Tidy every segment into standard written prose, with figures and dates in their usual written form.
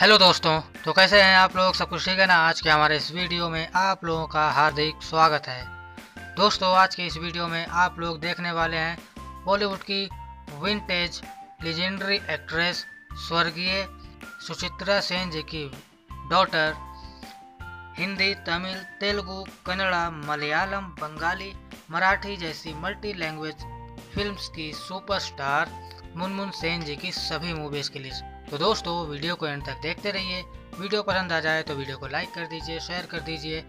Hello दोस्तों, तो कैसे हैं आप लोग? सब कुछ ठीक है ना? आज के हमारे इस वीडियो में आप लोगों का हार्दिक स्वागत है। दोस्तों, आज के इस वीडियो में आप लोग देखने वाले हैं बॉलीवुड की विंटेज लेजेंडरी एक्ट्रेस स्वर्गीय सुचित्रा सेन जी की डॉटर हिंदी, तमिल, तेलुगु, कन्नड़ा, मलयालम, बंगाली, मराठी जैसी मल्टी लैंग्वेज फिल्म्स की सुपरस्टार मुन मुन सेन जी की सभी मूवीज़ की लिस्ट। तो दोस्तों, वीडियो को एंड तक देखते रहिए। वीडियो पसंद आ जाए तो वीडियो को लाइक कर दीजिए, शेयर कर दीजिए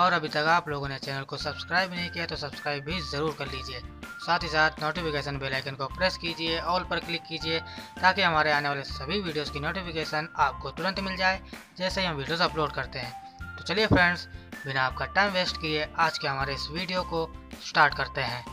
और अभी तक आप लोगों ने चैनल को सब्सक्राइब नहीं किया तो सब्सक्राइब भी ज़रूर कर लीजिए। साथ ही साथ नोटिफिकेशन बेल आइकन को प्रेस कीजिए, ऑल पर क्लिक कीजिए ताकि हमारे आने वाले सभी वीडियोस की नोटिफिकेशन आपको तुरंत मिल जाए जैसे ही हम वीडियोस अपलोड करते हैं। तो चलिए फ्रेंड्स, बिना आपका टाइम वेस्ट किए आज के हमारे इस वीडियो को स्टार्ट करते हैं।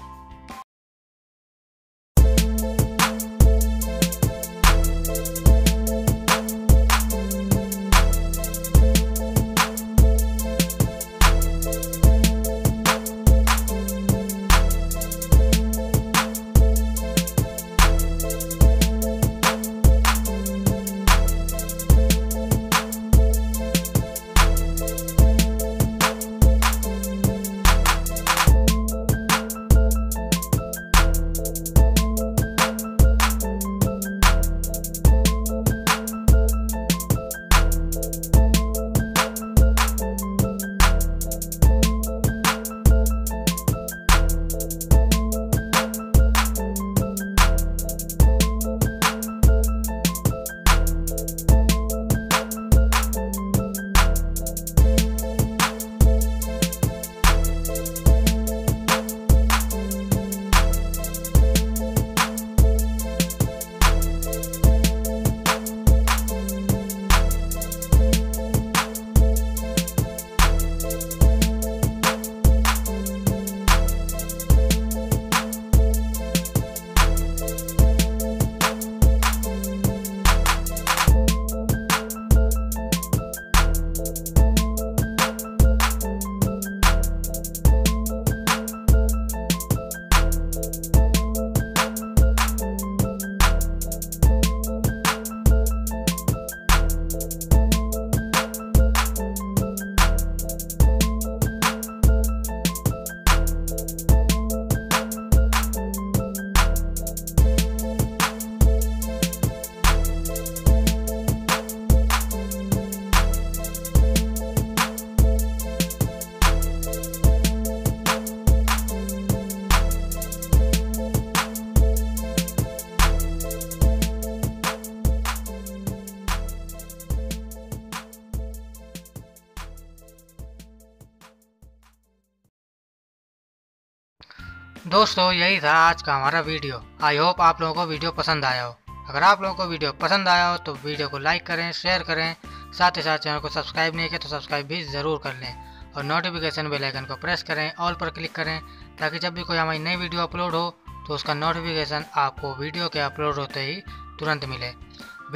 दोस्तों, यही था आज का हमारा वीडियो। आई होप आप लोगों को वीडियो पसंद आया हो। अगर आप लोगों को वीडियो पसंद आया हो तो वीडियो को लाइक करें, शेयर करें, साथ ही साथ चैनल को सब्सक्राइब नहीं किया तो सब्सक्राइब भी ज़रूर कर लें और नोटिफिकेशन बेल आइकन को प्रेस करें, ऑल पर क्लिक करें ताकि जब भी कोई हमारी नई वीडियो अपलोड हो तो उसका नोटिफिकेशन आपको वीडियो के अपलोड होते ही तुरंत मिले।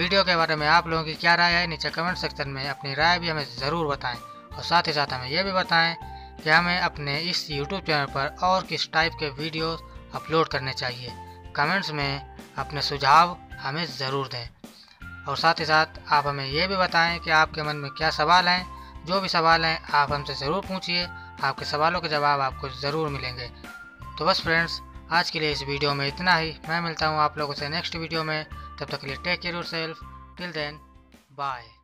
वीडियो के बारे में आप लोगों की क्या राय है? नीचे कमेंट सेक्शन में अपनी राय भी हमें ज़रूर बताएँ और साथ ही साथ हमें यह भी बताएँ कि हमें अपने इस YouTube चैनल पर और किस टाइप के वीडियो अपलोड करने चाहिए। कमेंट्स में अपने सुझाव हमें ज़रूर दें और साथ ही साथ आप हमें यह भी बताएं कि आपके मन में क्या सवाल हैं। जो भी सवाल हैं आप हमसे ज़रूर पूछिए, आपके सवालों के जवाब आपको ज़रूर मिलेंगे। तो बस फ्रेंड्स, आज के लिए इस वीडियो में इतना ही। मैं मिलता हूँ आप लोगों से नेक्स्ट वीडियो में। तब तक के लिए take care yourself, till then bye.